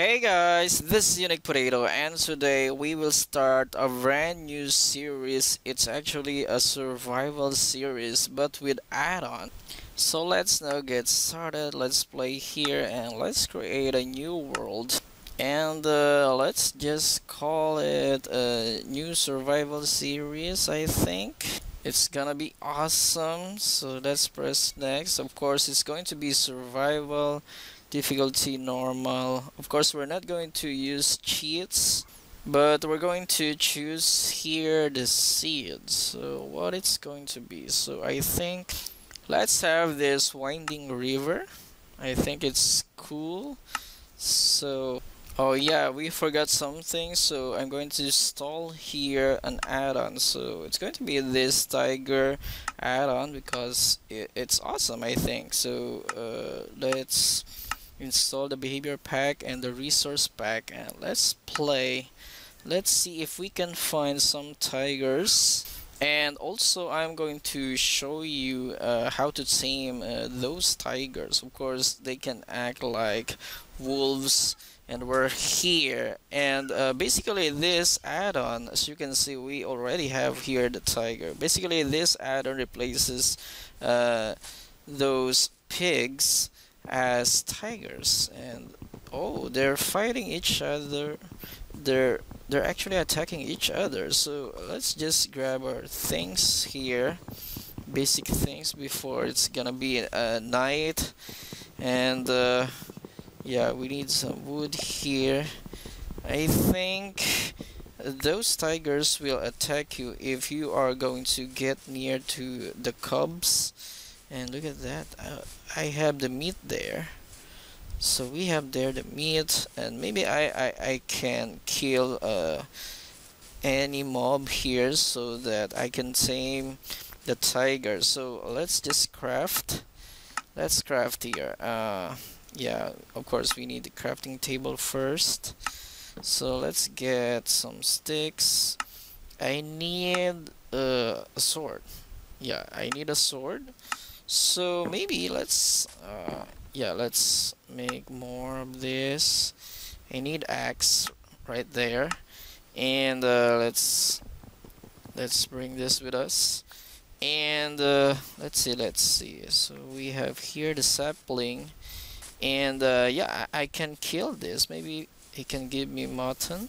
Hey guys, this is Unique Potato, and today we will start a brand new series. It's actually a survival series but with add-on. So let's now get started. Let's play here and let's create a new world. And let's just call it a new survival series, I think. It's gonna be awesome. So let's press next. Of course, it's going to be survival. Difficulty normal. Of course, we're not going to use cheats, but we're going to choose here the seeds. So what it's going to be, so I think let's have this winding river. I think it's cool. So oh yeah, we forgot something, so I'm going to install here an add-on. So it's going to be this tiger add-on because it's awesome, I think. So let's install the behavior pack and the resource pack, and let's play. Let's see if we can find some tigers, and also I'm going to show you how to tame those tigers. Of course, they can act like wolves, and we're here, and basically this add-on, as you can see, we already have here the tiger. Basically this add-on replaces those pigs as tigers, and oh, they're fighting each other. They're actually attacking each other. So let's just grab our things here, basic things, before it's gonna be a night. And yeah, we need some wood here. I think those tigers will attack you if you are going to get near to the cubs. And look at that, I have the meat there. So we have there the meat, and maybe I can kill any mob here so that I can tame the tiger. So let's just craft. Let's craft here. Yeah, of course we need the crafting table first. So let's get some sticks. I need a sword. Yeah, I need a sword. So maybe let's yeah, let's make more of this. I need axe right there, and let's bring this with us. And let's see. So we have here the sapling, and yeah, I can kill this. Maybe it can give me mutton.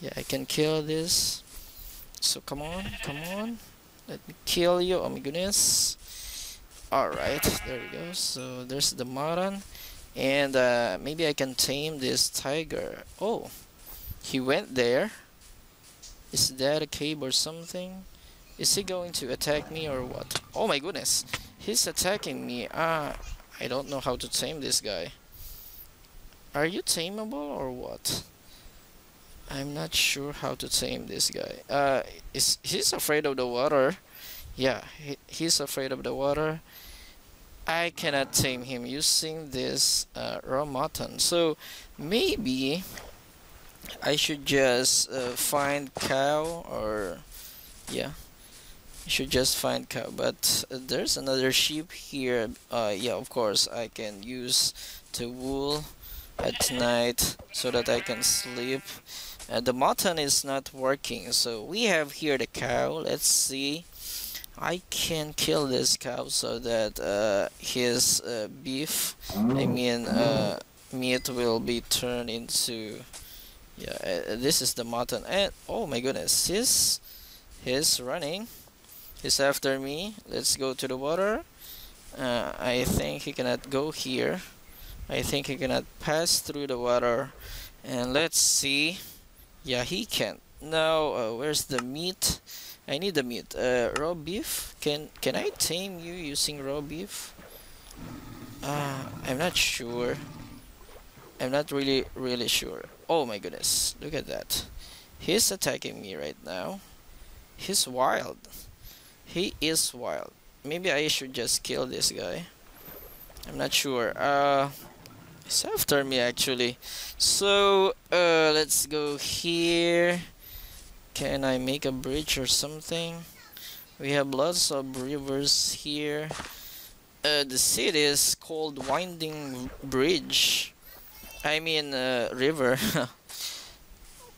Yeah, I can kill this. So come on, come on, let me kill you. Oh my goodness. Alright, there we go. So there's the Maran, and maybe I can tame this tiger. Oh, he went there. Is that a cave or something? Is he going to attack me or what? Oh my goodness, he's attacking me. I don't know how to tame this guy. Are you tameable or what? I'm not sure how to tame this guy. He's afraid of the water. Yeah, he's afraid of the water. I cannot tame him using this raw mutton. So maybe I should just find cow, or yeah, I should just find cow. But there's another sheep here. Yeah, of course I can use the wool at night so that I can sleep. The mutton is not working, so we have here the cow. Let's see. I can kill this cow so that his beef, I mean meat, will be turned into, yeah, this is the mutton. And oh my goodness, he's running, he's after me. Let's go to the water. I think he cannot go here. I think he cannot pass through the water. And let's see. Yeah, he can. Now where's the meat? I need the meat. Raw beef. Can I tame you using raw beef? I'm not sure. I'm not really sure. Oh my goodness! Look at that. He's attacking me right now. He's wild. He is wild. Maybe I should just kill this guy. I'm not sure. He's after me actually. So let's go here. Can I make a bridge or something? We have lots of rivers here. The city is called Winding Bridge. I mean river.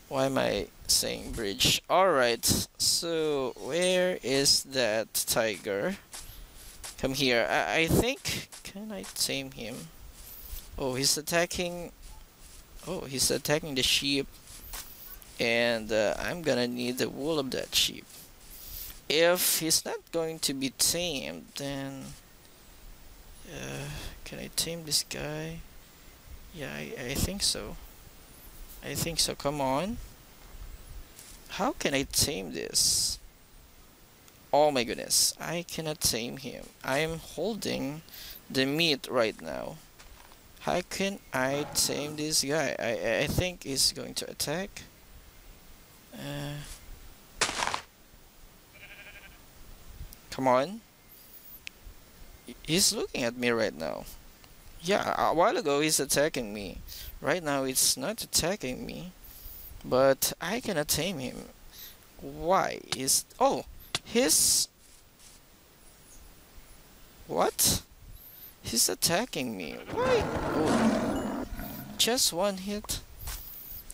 Why am I saying bridge? Alright, so where is that tiger? Come here. I think... Can I tame him? Oh, he's attacking... Oh, he's attacking the sheep. And I'm gonna need the wool of that sheep. If he's not going to be tamed, then... can I tame this guy? Yeah, I think so. I think so. Come on. How can I tame this? Oh my goodness. I cannot tame him. I'm holding the meat right now. How can I tame this guy? I think he's going to attack. Come on. He's looking at me right now. Yeah, a while ago he's attacking me. Right now it's not attacking me. But I cannot tame him. Why is... Oh! His... What? He's attacking me. Why? Oh. Just one hit.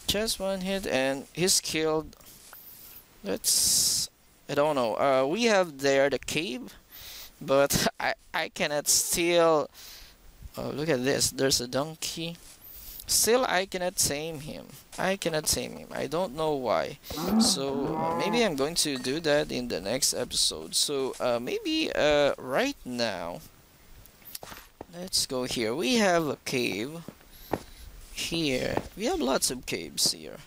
Just one hit and he's killed. Let's... I don't know. We have there the cave. But I cannot steal... Oh, look at this. There's a donkey. Still, I cannot tame him. I cannot tame him. I don't know why. So, maybe I'm going to do that in the next episode. So, maybe right now... Let's go here. We have a cave. Here. We have lots of caves here.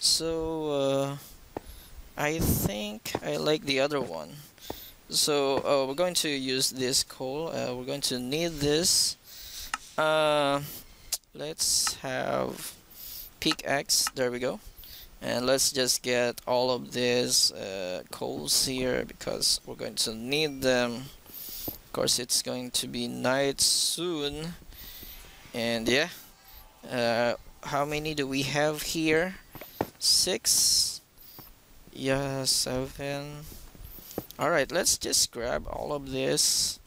So, I think I like the other one. So, we're going to use this coal. We're going to need this. Let's have pickaxe. There we go. And let's just get all of these coals here because we're going to need them. Of course, it's going to be night soon. And yeah. How many do we have here? 6. Yeah, 7. Alright, let's just grab all of this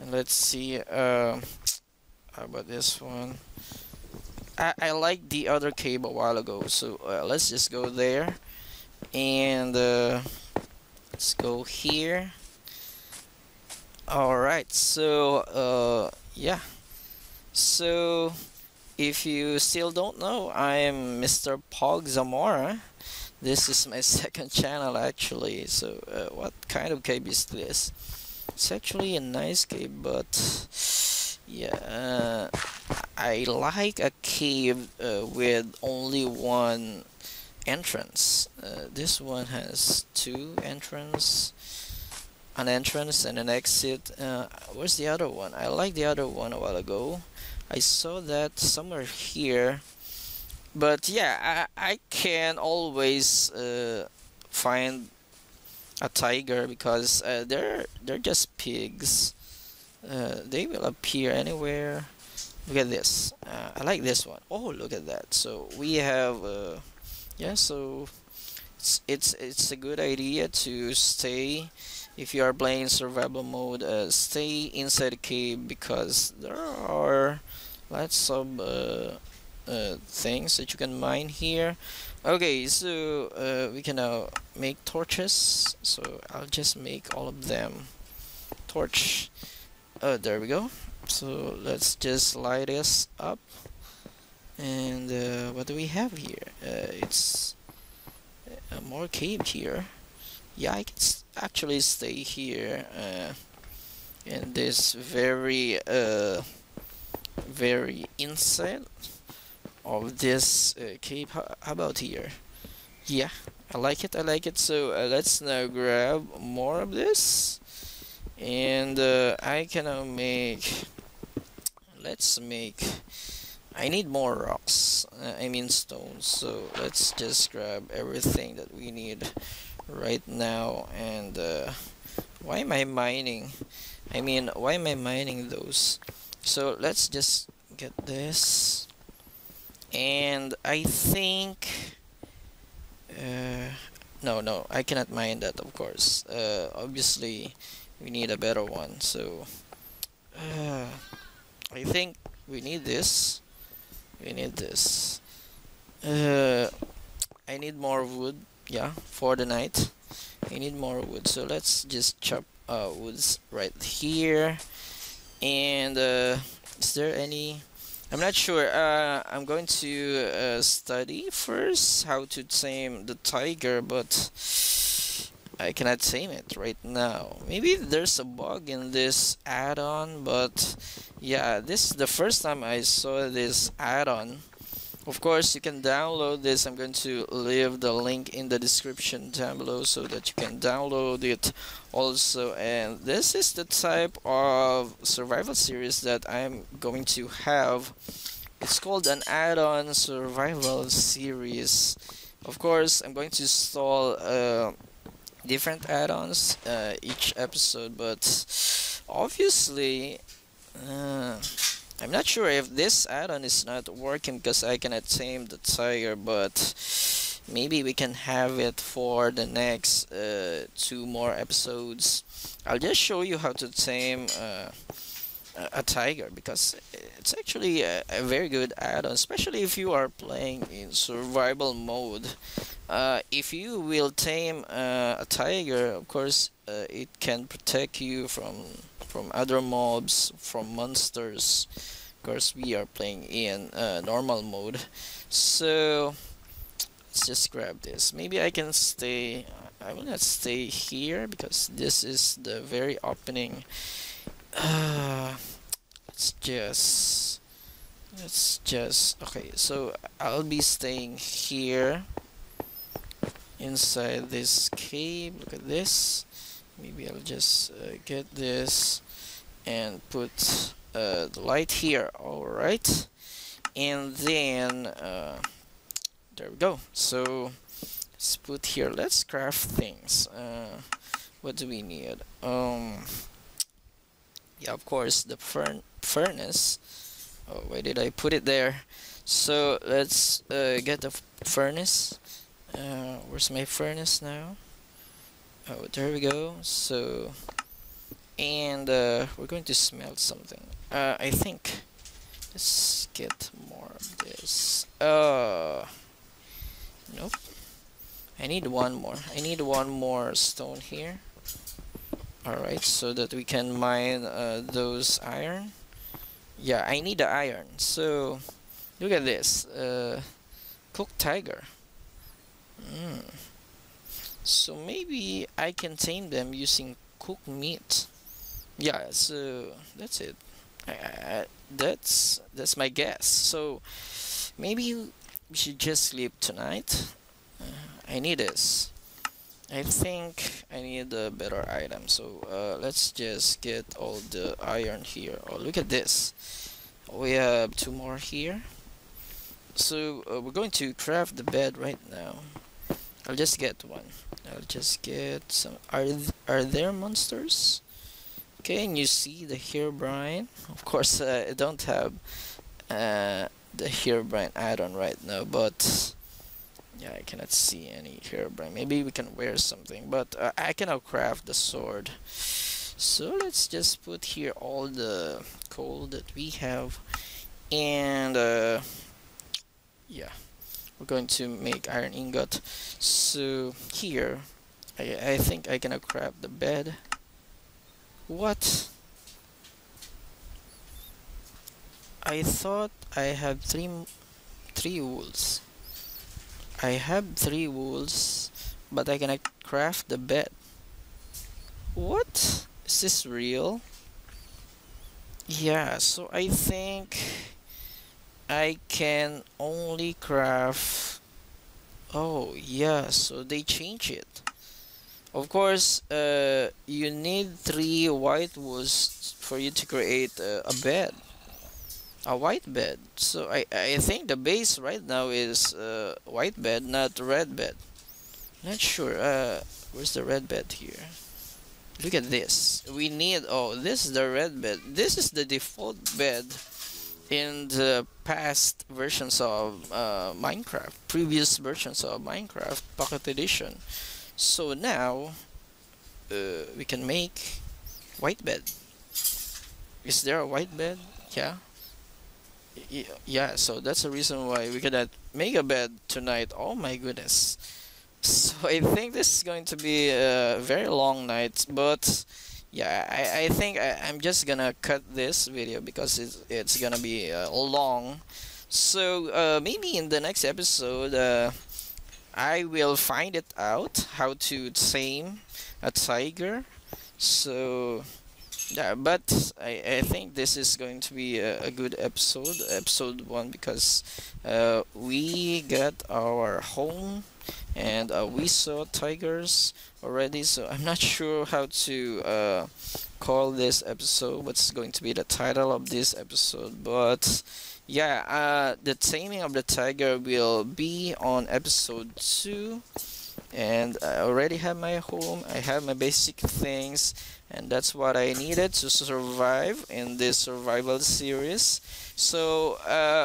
and let's see how about this one. I liked the other cave a while ago, so let's just go there and let's go here. Alright, so yeah, so if you still don't know, I am Mr. Pog Zamora. This is my second channel actually, so what kind of cave is this? It's actually a nice cave, but yeah, I like a cave with only one entrance. This one has 2 entrances, an entrance and an exit. Where's the other one? I like the other one a while ago. I saw that somewhere here. But yeah, I can always find a tiger because they're just pigs. They will appear anywhere. Look at this. I like this one. Oh, look at that. So we have yeah. So it's a good idea to stay if you are playing survival mode. Stay inside the cave because there are lots of. Things that you can mine here. Okay, so we can now make torches, so I'll just make all of them torch. There we go. So let's just light this up and what do we have here? It's a more cave here. Yeah, I can actually stay here in this very inside of this cave. How about here? Yeah, I like it, I like it. So let's now grab more of this and I can now make, I need more rocks, I mean stones. So let's just grab everything that we need right now. And why am I mining? I mean, why am I mining those? So let's just get this. And I think no, I cannot mine that, of course. Obviously we need a better one, so I think we need this. We need this. I need more wood, yeah, for the night. I need more wood, so let's just chop woods right here. And is there any? I'm not sure. I'm going to study first how to tame the tiger, but I cannot tame it right now. Maybe there's a bug in this add-on, but yeah, this is the first time I saw this add-on. Of course, you can download this. I'm going to leave the link in the description down below so that you can download it also. And this is the type of survival series that I'm going to have. It's called an add-on survival series. Of course, I'm going to install different add-ons each episode, but obviously I'm not sure if this add-on is not working because I cannot tame the tiger, but maybe we can have it for the next 2 more episodes. I'll just show you how to tame a tiger because it's actually a very good add-on, especially if you are playing in survival mode. If you will tame a tiger, of course, it can protect you from other mobs, from monsters. Of course, we are playing in normal mode, so let's just grab this. Maybe I can stay. I will not stay here because this is the very opening. Let's just okay, so I'll be staying here inside this cave. Look at this. Maybe I'll just get this and put the light here. Alright, and then there we go. So let's put here, let's craft things. What do we need? Yeah, of course, the furnace. Oh, why did I put it there? So let's get the furnace. Where's my furnace now? Oh, there we go. So, and we're going to smelt something. I think. Let's get more of this. Nope. I need one more. I need one more stone here. Alright, so that we can mine those iron. Yeah, I need the iron. So, look at this. Cooked tiger. So maybe I can tame them using cooked meat. Yeah, so that's it. That's my guess. So maybe we should just sleep tonight. I need this. I think I need a better item, so let's just get all the iron here. Oh, look at this. We have 2 more here. So we're going to craft the bed right now. I'll just get one. I'll just get some. Are there monsters? Okay, and you see the Herobrine. Of course, I don't have the Herobrine add-on right now, but yeah, I cannot see any Herobrine. Maybe we can wear something, but I cannot craft the sword. So let's just put here all the coal that we have, and yeah, we're going to make iron ingot. So here, I think I cannot craft the bed. What? I thought I had three wools. I have 3 wools, but I cannot craft the bed. What? Is this real? Yeah, so I think I can only craft... Oh, yeah, so they change it. Of course, you need 3 white wools for you to create a bed. A white bed. So I think the base right now is white bed, not red bed. Not sure. Where's the red bed here? Look at this. We need. Oh, this is the red bed. This is the default bed in the past versions of Minecraft, previous versions of Minecraft Pocket Edition. So now we can make white bed. Is there a white bed? Yeah. yeah, so that's the reason why we got that mega bed tonight. Oh my goodness. So I think this is going to be a very long night, but yeah, I think I'm just gonna cut this video because it's gonna be long. So maybe in the next episode I will find it out how to tame a tiger. So yeah, but I think this is going to be a good episode, episode 1, because we got our home and we saw tigers already. So I'm not sure how to call this episode, what's going to be the title of this episode, but yeah, the taming of the tiger will be on episode 2. And I already have my home, I have my basic things, and that's what I needed to survive in this survival series. So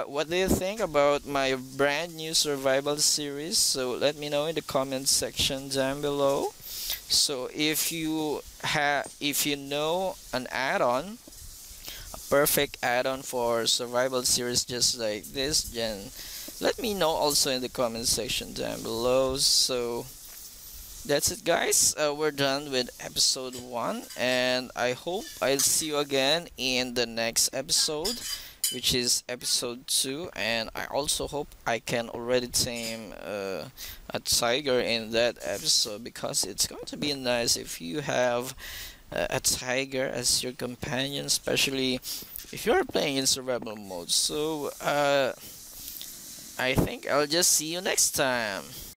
what do you think about my brand new survival series? So let me know in the comment section down below. So if you know an add-on, a perfect add-on for survival series just like this, then let me know also in the comment section down below. So that's it, guys. We're done with episode 1, and I hope I'll see you again in the next episode, which is episode 2. And I also hope I can already tame a tiger in that episode, because it's going to be nice if you have a tiger as your companion, especially if you're playing in survival mode. So I think I'll just see you next time.